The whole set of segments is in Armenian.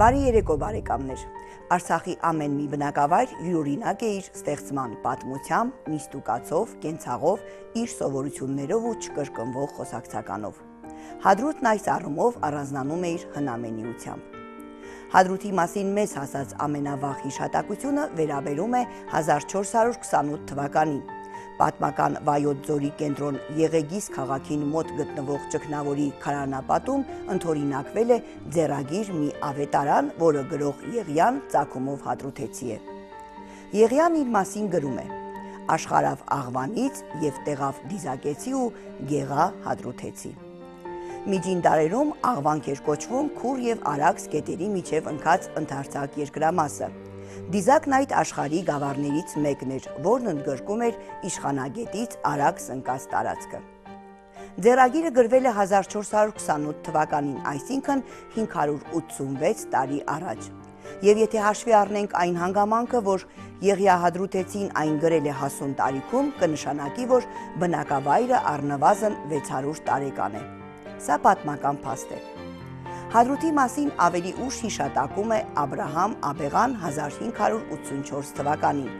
Բարի երեկո բարեկամներ, Արցախի ամեն մի բնակավայր յուրօրինակ է իր ստեղծման պատմությամբ, միստուկացով, կենցաղով, իր սովորություններով ու չկրկնվող խոսակցականով։ Հադրութն այս առումով առանձնանում է իր հնամենիությամբ։ Հադրութի մասին մեզ հասած ամենավաղ հիշատակությունը վերաբերում է 1428 թվականին։ Պատմական Վայոց ձորի կենտրոն Եղեգիս քաղաքին մոտ գտնվող ճգնավորի քարանապատում ընթորինակվել է ձեռագիր մի ավետարան, որը գրող Եղյան ծագումով հադրութեցի է։ Եղյան իր մասին գրում է. «Աշխարհավ աղվանից եւ տեղավ դիզակեցի ու գեղա հադրութեցի»։ Միջին դարերում աղվանք էր կոչվում Քուր և Արաքս գետերի միջև ընկած ընդարձակ երկրամասը։ Դիզակն այդ աշխարհի գավառներից մեկն էր, որն ընդգրկում էր Իշխանագետից Արաքս ընկած տարածքը։ Ձեռագիրը գրվել է 1428 թվականին, այսինքն 586 տարի առաջ։ Եվ եթե հաշվի առնենք այն հանգամանքը, որ Եղիա Հադրութեցին այն գրել է հասուն տարիքում, կնշանակի, որ բնակավայրը առնվազն 600 տարեկան է։ Սա պատմական փաստ է։ Հադրութի մասին ավելի ուշ հիշատակում է Աբրահամ Աբեղան 1584 թվականին։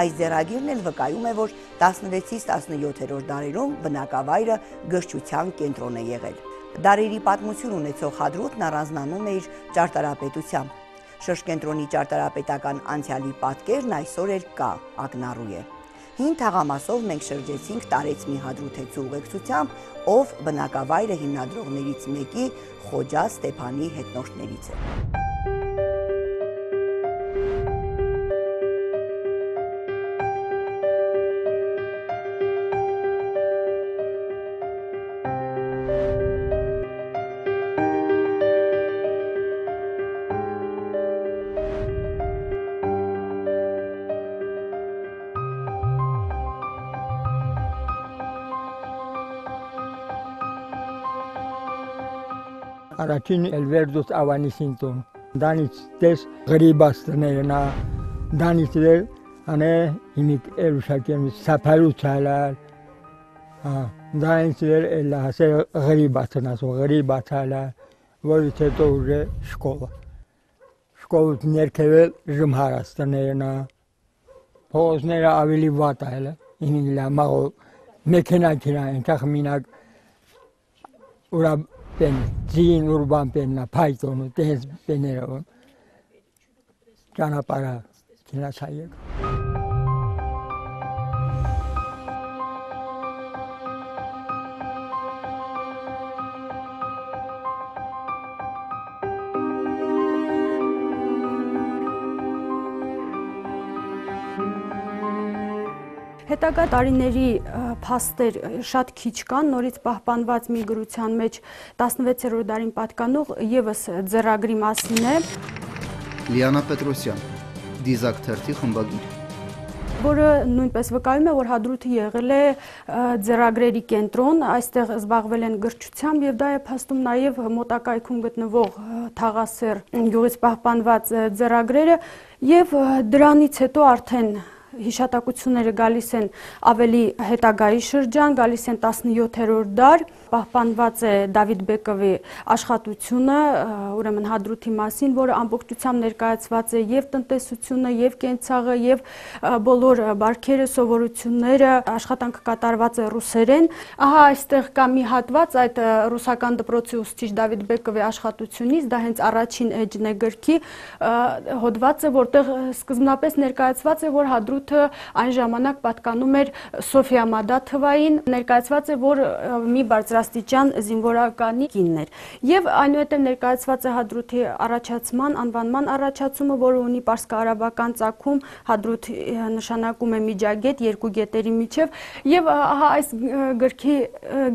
Այս ձեռագիրն էլ վկայում է, որ 16-ից 17-րդ դարերում բնակավայրը գրչության կենտրոն է եղել։ Դարերի պատմություն ունեցող Հադրութն առանձնանում է իր ճարտարապետությամբ։ Շրջկենտրոնի ճարտարապետական անցյալի պատկերն այսօր էլ կա, ակնառու է։ Հին թաղամասով մենք շրջեցինք տարեցմի Հադրութեցու ուղեկցությամբ, ով բնակավայրը հիմնադրողներից մեկի Խոջա Ստեփանի հետնորդներից է։ Առաջին Էլվերդուս Ավանիսինտոն, դանից տես Ղրիբաստներ նա, դանից էլ անե իմիտ Էլուշակեմ Սապալուցալար, դանից էլ Էլհասե Ղրիբաստնասո Ղրիբաստալար, որից հետո ուժե շկոլա, շկոլուց ներքևել Ժմհարաստներ նա, փողոցները ավելի վատ այլ, ինիլա մաղո մեքենա ենքախ մինակ ուրա Պեն ձին ուրբան պեննա պայտոնու տենց պեներով ճանապարհ կինացայեք։ Հետագա տարիների փաստեր շատ քիչ կան, նորից պահպանված մի գրության մեջ 16-րդ դարին պատկանող եւս ձեռագրի մասին է։ Լիանա Պետրոսյան, դիզակ թերթի խմբագիր, որը նույնպես վկայում է, որ Հադրութը եղել է ձեռագրերի կենտրոն, այստեղ զբաղվել են գրչությամբ եւ դա է փաստում նաեւ մոտակայքում գտնվող Թաղասեր գյուղից պահպանված ձեռագրերը եւ դրանից հետո արդեն հիշատակությունները գալիս են ավելի հետագայի շրջան, գալիս են 17-րդ դար, պահպանված է Դավիթ Բեկովի աշխատությունը, ուրեմն Հադրութի մասին, որը ամբողջությամբ ներկայացված է եւ տնտեսությունը, եւ կենցաղը, եւ բոլոր բարքերը, սովորությունները, աշխատանքը կատարված է ռուսերեն։ Ահա այստեղ կա մի հատված այդ ռուսական դպրոցի ուսուցիչ Դավիթ Բեկովի աշխատությունից, դա հենց առաջին էջն է գրքի հոդվածը, որտեղ սկզբնապես ներկայացված է, որ Հադրութ այն ժամանակ պատկանում էր Սոֆիա Մադաթվային, ներկայացված է, որ մի բարձրաստիճան զինվորականի կինն էր։ Եվ այնուհետև ներկայացված է Հադրութի առաջացման, անվանման առաջացումը, որը ունի պարսկա-արաբական ծագում, Հադրութ նշանակում է միջագետ, երկու գետերի միջև, եւ ահա այս գրքի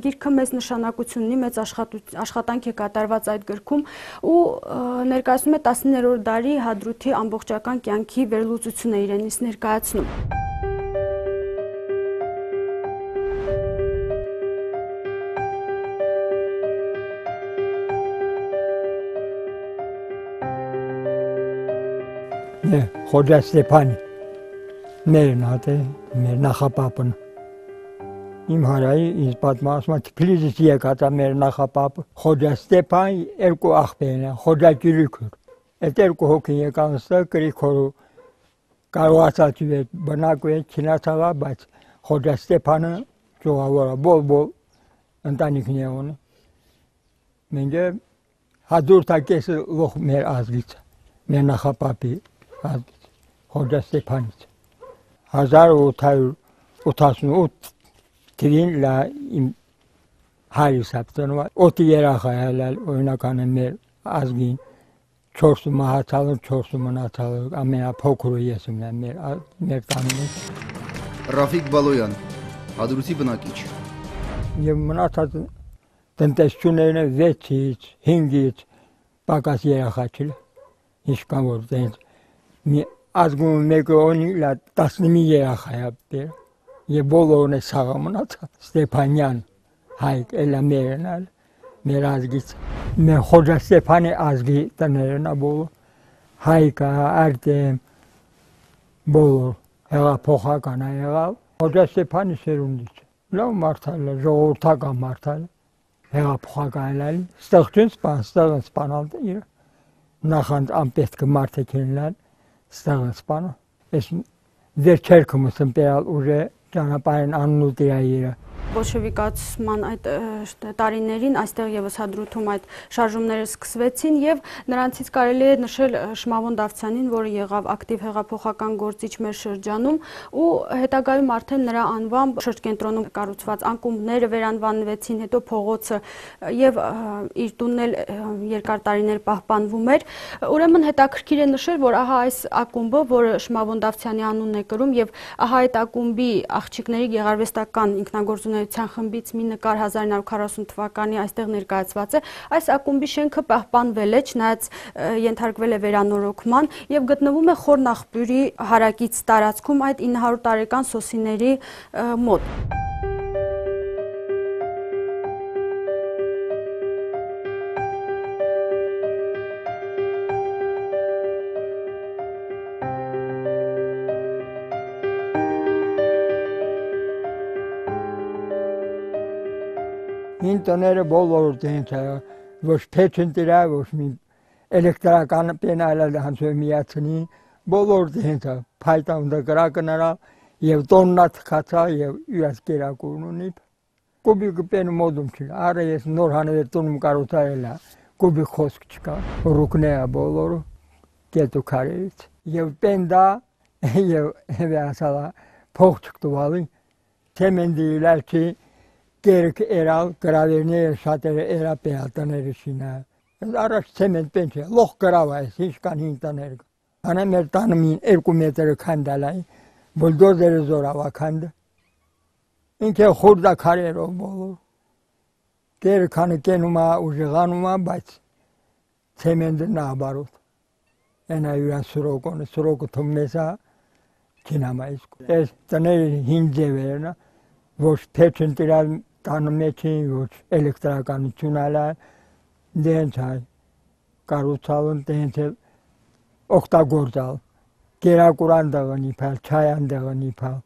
գիրքը մեծ նշանակություն ունի, մեծ աշխատանք է կատարված այդ գրքում ու ներկայացնում է 19-րդ դարի Հադրութի ամբողջական կյանքի վերլուծությունը իրենից ներկայացնում։ Խոջա Ստեփան մերն հատ է, մեր նախապապն։ Իմ հարայի ինձ պատմա, ասում է Թիֆլիսից եկած է մեր նախապապը, Խոջա Ստեփան երկու աղբերն են, Խոջա Գյուրգյուր этеркохокие канста крикору карвасативе банакве чинасава бач хода Степана жовавора бол бол антаникнеоне менге хадур такес лох мер азгит менаха папи аз хода Степанит 1808 тилин ла им Харисаптанова отиераха ялал ойнакане мер азгин Чорсу махаталыр, чорсу манаталыр, амена покуру есімлен мертанымыз. Ռաֆիկ Բալոյան, Հադրութի բնակիչ։ Եվ մնացած տնտեսություններն վեցից, հինգից պակաս երախաչիլ, ինչքան որ դենց մի ազգում մեկը օնիլա 11 երախայապտեր, և բոլորն է սաղը մնացա, Ստեփանյան Հայկ էլա մերենալ, մեր ազգից։ Մեր Խոջա Ստեփանի ազգի տներն է բոլոր, Հայկը, Արտեմ, բոլոր, հեղափոխական է եղավ, Խոջա Ստեփանի սերունդից, լավ մարդալ է, ժողովրդական մարդալ է, հեղափոխական է, ստեղծուն սպան, ստեղծուն սպանալ իր, նախանց անպետք մարդեք ենլան, ստեղծուն սպանալ, ես ձեր չերքումս ընպերալ ուժե ճանապարհին աննուտ իրա իրը, Բոլշևիկացման այդ տարիներին այստեղ եւս Հադրութում այդ շարժումները սկսվեցին եւ նրանցից կարելի է նշել Շմավոն Դավթյանին, որը եղավ ակտիվ հեղափոխական գործիչ մեր շրջանում ու հետագայում արդեն նրա անվամբ շրջենտրոնում կառուցված անկումները վերանվանվեցին, հետո փողոցը եւ իր տունն էլ երկար տարիներ պահպանվում էր։ Ուրեմն հետաքրքիր է նշել, որ ահա այս ակումբը, որը Շմավոն Դավթյանի անունն է կրում եւ ահա այդ ակումբի աղջիկների գեղարվեստական ինքնագործունեության խմբից մի նկար 1940 թվականի այստեղ ներկայացված է, այս ակումբի շենքը պահպանվել է, չնայած ենթարկվել է վերանորոգման և գտնվում է Խորնախբյուրի հարակից տարածքում այդ 900 տարեկան սոսիների մոտ։ Ինտոները բոլորդ դենց է, ոչ թեջ ընտիրա, ոչ մի էլեկտրականը պեն այլալ հանցով միացնին, բոլորդ դենց է, պայտամդը գրակը նրա, եվ տոննած կացա, եվ իրաց կերակուրն ունիտ, կուբիկը պեն մոդում չիլ, արա ես նոր հանվեր տոնում կարուցար էլա, կուբիկ խոսկ չկա, ռուկնեա բոլորը, կետու կարերից, եվ պեն դա, եվ ասալա, փող չկտուվալի, թեմ ենդի իլար չի, Կերք էրալ, գրավերները շատերը էրա պեալ տները շինա, առաշ ծեմենտ պենչ է, լող գրավ այս, հիշկան հին տները, անեմ էր տանում հին երկու մետրը կանդալային, բոլդոզերը զորավա կանդը, ինք է խորդա կարերով բոլոր, կերը կանը կենումա, ուժղանումա, բայց ծեմենտը նահբարոտ, ենա յուրան սրոկ ոնը, սրոկը թմմեսա կինամա իսկու, ես տները հին ձևերնա, ոչ թեջ ընտիրալ, տանում էչին, ոչ էլեկտրականություն այլա, դենց այլ, կարուցալն դենց էլ, ողտագործալ, գերակուրան դղն իպալ, չայան դղն իպալ,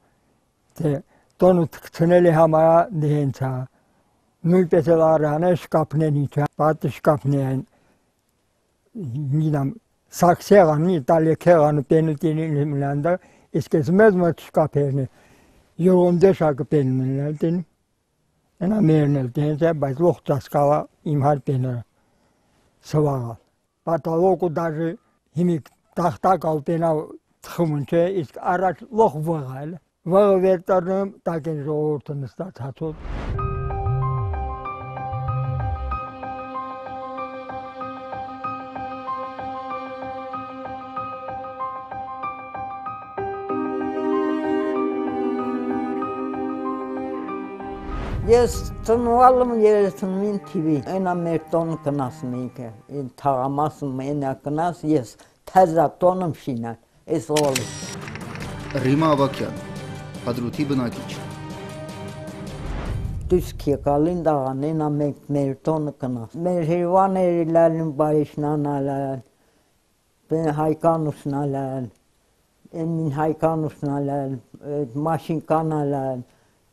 տոնու թկցնելի համարա դենց այլ, նույնպես էլ առան է շկապնեն իչա, պատը շկապնեն, նինամ, սակսեղան, իտալեքեղան, պենուտին իլմլանդը, իսկ ես մեզ մոտ շկապերն է, Եվոնդե շակը պենում են էլ տին, ենա մերն էլ տենց է, բայց լող ծասկալա իմ հար պեները սվաղալ։ Պատալոկը դաժը հիմի տաղտակալ պենավ ծխումն չէ, իսկ առաջ լող վղայլ, վղը վերտարնում տակ են ժողորդը նստաց հացոտ։ Ես ծնուալում երեսնում ին թիվի, ենա մեր տոն կնասն ինքը, ին թաղամասում ենա կնաս, ես թեզա տոնում շինան, ես ողոլի։ Ռիմա Ավագյան, Հադրութի բնակիչ։ Դուսք եկալին դաղան, ենա մեր տոնը կնաս, մեր հիրվաների լալին բարիշնան ալալ, բեն հայկանուսն ալալ, են մին հայկանուսն ալալ, մաշինկան ալալ,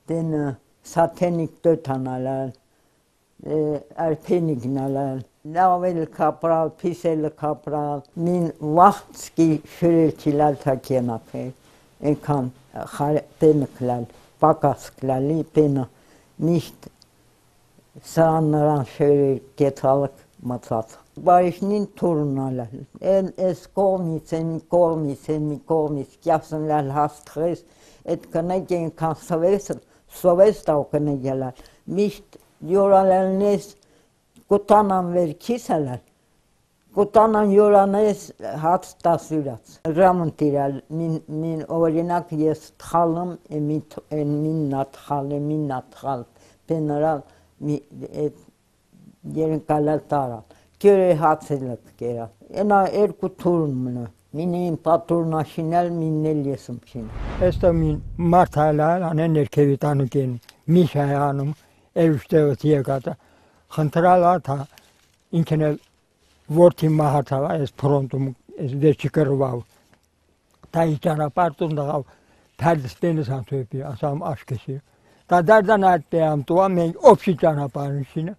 դենը, Սաթենիկ տոթանալալ, արպենիկնալալ, Նավել կապրալ, պիսել կապրալ, մին վաղցկի շրել չիլալ թակենակ է, ենքան տենը կլալ, պակաս կլալի տենը, նիշտ սրան նրան շրել կետալք մացած։ Բարիշնին թորունալ ալ, են ես կողմից է, մի կողմից է, մի կողմից, կյասն լալ հաստխես, էտ կնեք ենքան սվեսն, սվես տավ կնեք ալալ, միշտ յորալալնես Կոտանան վեր կիսալար, կոտանան յորանայս հաց տասուրած, ռամն տիրալ, մին օրինակ ես տխալըմ, են մին նատխալ, պենրալ երնկալալ տարալ, կեր է հացելըք կերալ, ենա երկու թուրն մնը, մին էին պատուրնաշինել, մին էլ եսմ շինել։ Եստո մին մարդ այլալ, անեն երկևի տանուկ են, միշ այանում, էրուշտեղս եկատա, Խնդրալ աթա, ինքն էլ որդի մահացավ այս պրոնտում, այս վերջի կրվավ, դա ինչ ճանապարտում դղավ, թարդս տենս անցույպի, ասամ աշկեսի, դա դարդան այդ պեամ տուա մենք օպշի ճանապարնշինը,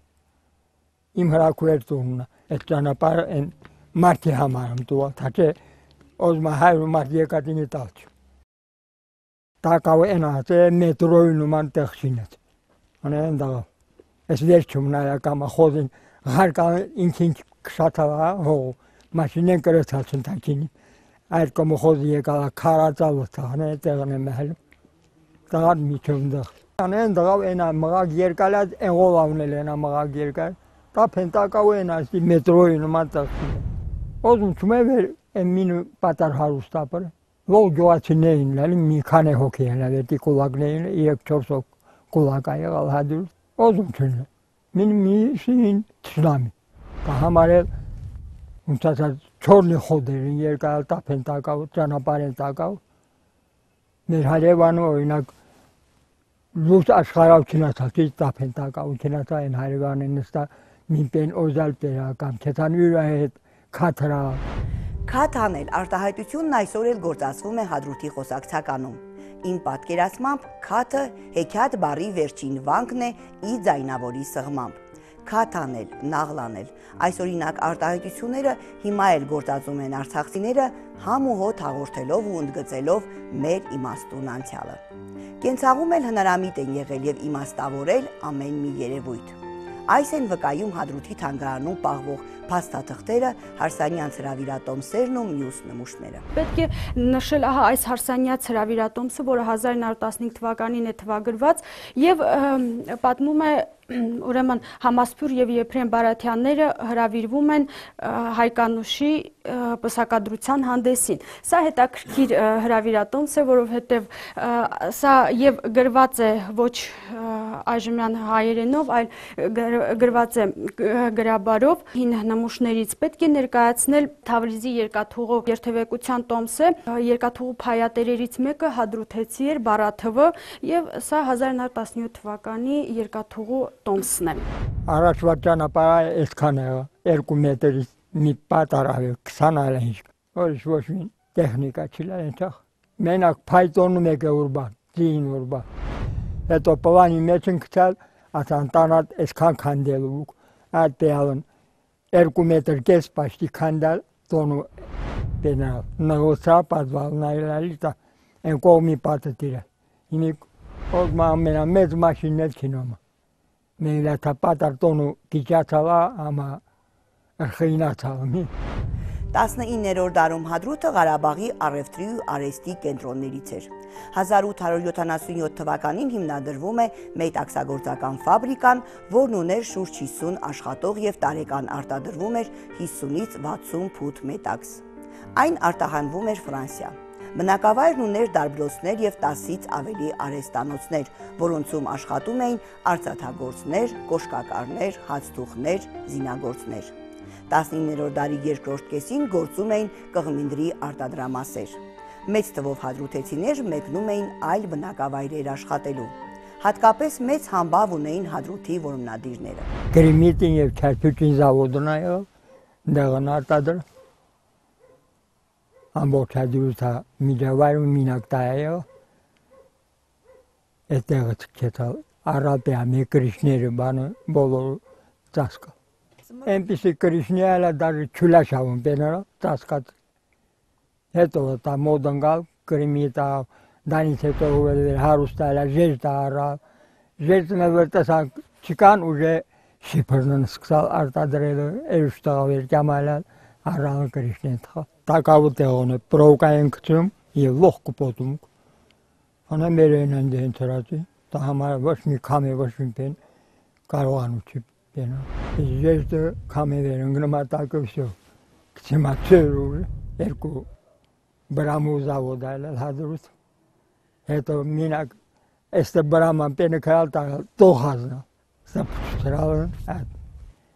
իմ հրակու էր տուննա, այդ ճանապարը են մարդի համարում տուա, թա չէ, ոզմա հայրում մարդի եկատինի տալչ, դա կավ են ահաց է մետրոյն ուման տեղ շինեց, ան են դղավ, Ես վերջում նայակամա խոզին հարկան ինք-ինք կշատավա հողու, մաշինեն կրեցած ընտակինի, այդ կոմը խոզի եկալա կարածավոս տաղն է տեղն է մհելում, տաղան միջում դղ։ Անեն դղավ ենա մղակ երկալած են ով ավնել ենա մղակ երկալ, տա պենտակավ են այսի մետրոյի նման տղսին է։ Ոզում չում է վեր են մին պատար հարուստապր, ող գյուացիներին լալի մի քան է հոքի են լավետի կուլակներին իրեք չորսոք կուլակա եղալ հադուրս Ozumçunlu, benim iyisiyin İslami. Kahamarel, unsasat çorlu xoderin yer kayal tapen takav, canaparen takav. Merhalevanı oynak, lüks aşkarav kinasatı tapen takav, kinasa enhalevanı nista minpen özel perakam, kesan ürayet katıra. Կաթանել արտահայտությունն այսօր էլ գործածվում է Հադրութի խոսակցականում։ Իմ պատկերացմամբ քաթը հեքիաթ բառի վերջին վանկն է ի ձայնավորի սղմամբ։ Քաթանել, նաղլանել, այս օրինակ արտահայտությունները հիմա էլ գործածում են արցախցիները համ ու հոտ հաղորդելով ու ընդգծելով մեր իմաստուն անցյալը։ Կենցաղում էլ հնարամիտ են եղել և իմաստավորել ամեն մի երևույթ։ Այս են վկայում Հադրութի թանգարանում պահվող փաստաթղթերը, հարսանյան ցրավիրատոմսերն ու մյուս նմուշները։ Պետք է նշել, ահա այս հարսանյա ցրավիրատոմսը, որը 1915 թվականին է թվագրված եւ պատմում է Ուրեմն Համասփյուր և Եփրեմ Բարաթյանները հրավիրվում են Հայկանուշի պսակադրության հանդեսին։ Սա հետաքրքիր հրավիրատոմս է, որովհետև սա և գրված է ոչ այժմյան հայերենով, այլ գրված է գրաբարով հին նմուշներից։ Պետք է ներկայացնել Թավրիզի երկաթուղու երթևեկության տոմս է, երկաթուղու փայատերերից մեկը հադրութեցի էր բառաթվը և սա 1917 թվականի երկաթուղու Առաջվա ճանապարհը այսքան է, երկու մետրից մի պատառավ է, 20 այլինչ, որից ոչ մի տեխնիկա չի լար ենցախ, մենակ փայտոնում եք է ուրբան, ձին ուրբան, հետո պլանի մեջ են կծալ, ասան տանատ այսքան կանդելու ուք, այդ պեալն երկու մետր կես պաշտի կանդալ, տոնու պենալ, նղոցա պատվալն այլալիտա, են կողմի պատը տիրել, հիմիք ոզմա ամենա մեծ մաշիններ կինոմա Մենք լատապատար տոնու կիճացավա ամա ըրխինացավմի։ 19-րդ դարում Հադրութը Ղարաբաղի առևտրի ու արեստի կենտրոններից էր։ 1877 թվականին հիմնադրվում է մեիտաքսագործական ֆաբրիկան, որն ուներ շուրջ 50 աշխատող և տարեկան արտադրվում էր 50-ից 60 ֆուտ մեիտաքս։ Այն արտահանվում էր Ֆրանսիա։ Մնակավայրն ուներ դարբլոցներ և 10-ից ավելի արհեստանոցներ, որոնցում աշխատում էին արծաթագործներ, կոշկակարներ, հացթուխներ, զինագործներ։ 19-րդ դարի երկրորդ կեսին գործում էին կղմինդրի արտադրամասեր։ Մեծ թվով հադրութեցիներ մեկնում էին այլ բնակավայրեր աշխատելու։ Հատկապես մեծ համբավ ունեին Հադրութի որմնադիրները։ Գրիմիտին և քարփուկին զավոդն այլ դեղն արտադրում Ամբողջ Հադրութա միջավայրում մինակ տայայով, էտ տեղը չկետալ, առապեա մեկրիշները բանը բոլորը ծասկալ։ 鉛筆くりしにゃらだるチュラシャウンペナラタスカツヘトロタモードンガクリミータダニセトウェルハウスタラジェルタラジェルタナウェルタサンチカンウジェシパナンスクサアタデレルエルスタウェルキャマラアランクリシネタタカウテオネプロカエンクチュムイロックポトムアナメレナンデンタラティタハマラワシミカメワシミペンカロアノチプЗдесь камеры, грамотака, все. К тематуру, эрку, браму завода, лазарут. Это меня, это брама пенекалта, то хазна. Сапстрала,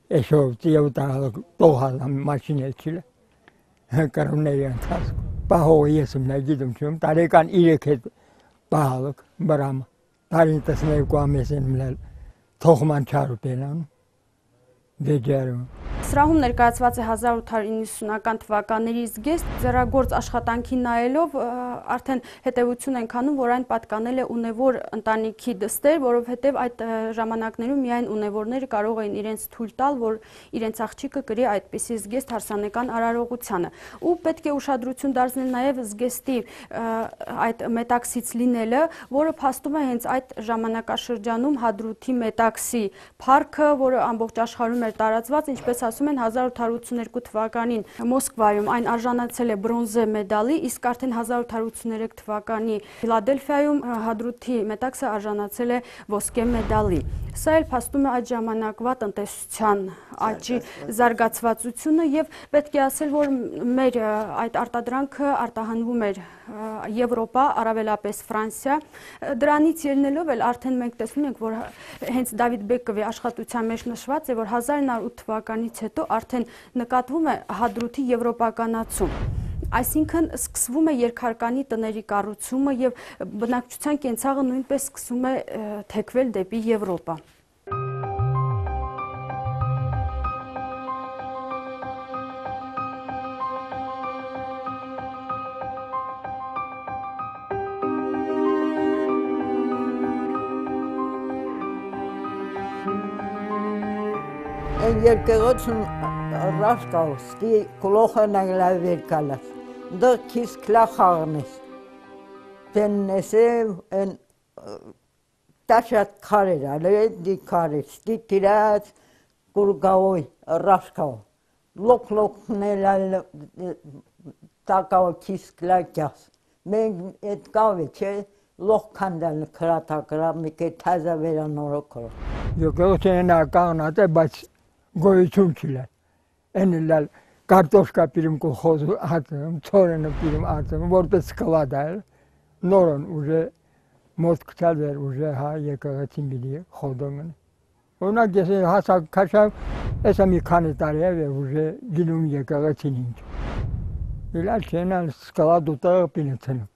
еще тиутала, то хазна, машине чили. Коронеян таск. Пахо есм на гидом чем, тарикан ирекет, пахалок, брама. Таринтас не куамесен млел. Թողման չարուպենան, դեջարում։ Սրահում ներկայացված է 1890-ական թվականների զգեստ, ձեռագործ աշխատանքի նայելով արդեն հետևություն ենք անում, որ այն պատկանել է ունևոր ընտանիքի դստեր, որովհետև այդ ժամանակներում միայն ունևորները կարող էին իրենց թույլ տալ, որ իրենց աղջիկը կրի այդպիսի զգեստ հարսանեկան արարողությանը։ Ու պետք է ուշադրություն դարձնել նաև զգեստի այդ մետաքսից լինելը, որը փաստում է հենց այդ ժամանակաշրջանում Հադրութի մետաքսի փառքը, որը ամբողջ աշխարհում էր տարածված, ինչպես ասում են 1882 թվականին Մոսկվայում այն արժանացել է բրոնզե մեդալի, իսկ արդեն 1883 թվականի Ֆիլադելֆիայում Հադրութի մետաքսը արժանացել է ոսկե մեդալի։ Սա էլ փաստում է այդ ժամանակվա տնտեսության աճի զարգացվածությունը եւ պետք է ասել, որ մեր այդ արտադրանքը արտահանվում էր Եվրոպա, առավելապես Ֆրանսիա։ Դրանից ելնելով էլ արդեն մենք տեսնում ենք, որ հենց Դավիթ Բեկովի աշխատության մեջ նշված է, որ 1908 թվականից հետո արդեն նկատվում է Հադրութի եվրոպականացում։ Այսինքն սկսվում է երկհարկանի տների կառուցումը եւ բնակչության կենցաղը նույնպես սկսում է թեքվել դեպի Եվրոպա։ Այն երկեղեցուն Ռաշկավսկի գլոխը նայել վերկալած Да кис клахарнес. Пеннесе эн ташат карера, леди карец, титират кургаой рашкао. Лок-лок нелал такао кис клакяс. Мен эт кавече лок кандан кратакра мике таза веранорокро. Ёготе на канате бач гоичунчиле. Энлал Картошка пилим колхозу атом, цорена пилим атом, ворпец складайл, норон уже, мозг цадер уже, ха, якого тимбили, ходомен. Она где-то, хаса, каша, это миканитареве уже, гилум якого тимбили. Иначе она складу тарапинецену.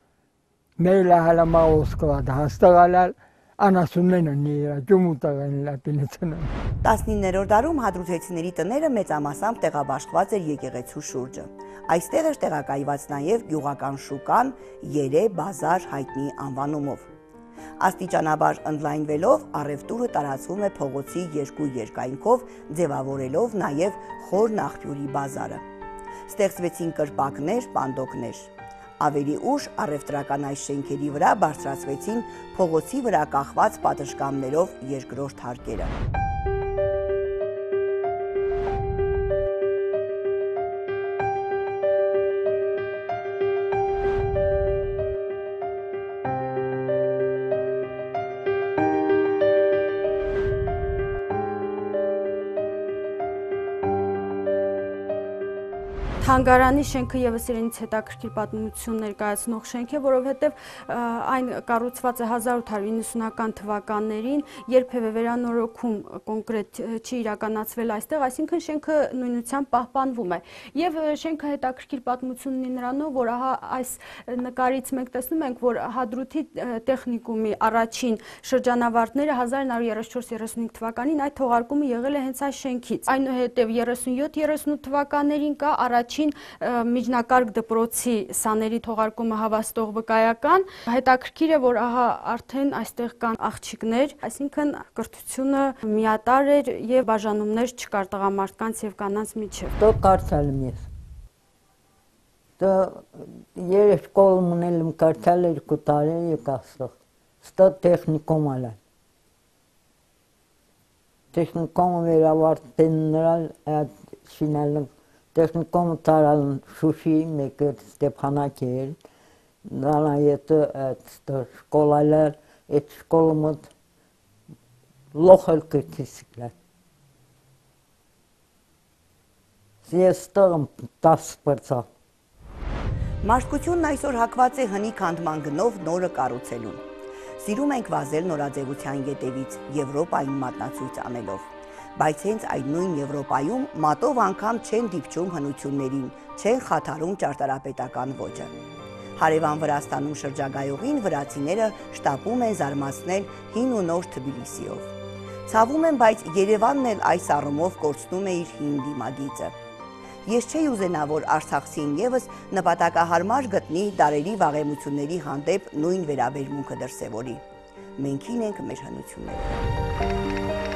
Мейла хала мало склада, хастагалал, она сумена нера, чумутаганила пинецену. 19-րդ դարում հադրութեցիների տները մեծամասամբ տեղաբաշխված էր եկեղեցու շուրջը։ Այստեղ էր տեղակայված նաև գյուղական շուկան Երե բազար հայտնի անվանումով։ Աստիճանաբար ընդլայնվելով առևտուրը տարածվում է փողոցի երկու երկայնքով, ձևավորելով նաև Խոր Նախփյուրի բազարը։ Ստեղծվեցին կրպակներ, պանդոկներ։ Ավելի ուշ առևտրական այս շենքերի վրա բարձրացվեցին փողոցի վրա կախված պատշգամբներով երկրորդ հարկերը։ Հանգարանի շենքը եւս իրենից հետաքրքիր պատմություն ներկայացնող շենք է, որովհետեւ այն կառուցված է 1890-ական թվականներին, երբևէ վերանորոգում կոնկրետ չի իրականացվել այստեղ, այսինքն շենքը նույնությամբ պահպանվում է։ Եվ շենքը հետաքրքիր պատմությունն ունի նրանով, որ ահա այս նկարից մենք տեսնում ենք, որ Հադրութի տեխնիկումի առաջին շրջանավարտները 1934-35 թվականին այդ թողարկումը եղել է հենց այս շենքից։ Այնուհետեւ 37-38 թվականներին կա առաջին առաջին միջնակարգ դպրոցի սաների թողարկումը հավաստող վկայական, հետաքրքիր է, որ ահա արդեն այստեղ կան աղջիկներ, այսինքն կրթությունը միատարր էր եւ բաժանումներ չկար տղամարդկանց եւ կանանց միջեւ։ Դու կարծալում ես։ Դա երեք կողմ ունելում կարծալ երկու տարեր եկածով ստա տեխնիկոմ ալա տեխնիկոմ վերավարտեն նրան այդ շինալն տեխնիկոմ տարալն շուշի մեկը ստեփանակեր նանա յետը այդ շկոլալար այդ շկոլմոտ լոխալ կտիսկլա սիեստոմ տասպրծա Մարդկությունն այսօր հակված է հնիկ հանդման գնով նորը կառուցելուն։ Սիրում ենք վազել նորաձևության ետևից Եվրոպային մատնացույց անելով, բայց հենց այդ նույն Եվրոպայում մատով անգամ չեն դիպչում հնություններին, չեն խաթարում ճարտարապետական ոճը։ Հարևան Վրաստանում շրջագայողին վրացիները շտապում են զարմացնել հին ու նոր Թբիլիսիով։ Ցավում են, բայց Երևանն էլ այս առումով կորցնում է իր հին դիմագիծը։ Ես չէի ուզենա, որ արցախցին եւս նպատակահարմար գտնի դարերի վաղեմությունների հանդեպ նույն վերաբերմունքը դրսեւորի։ Մենք ինքն ենք մեր հնությունները։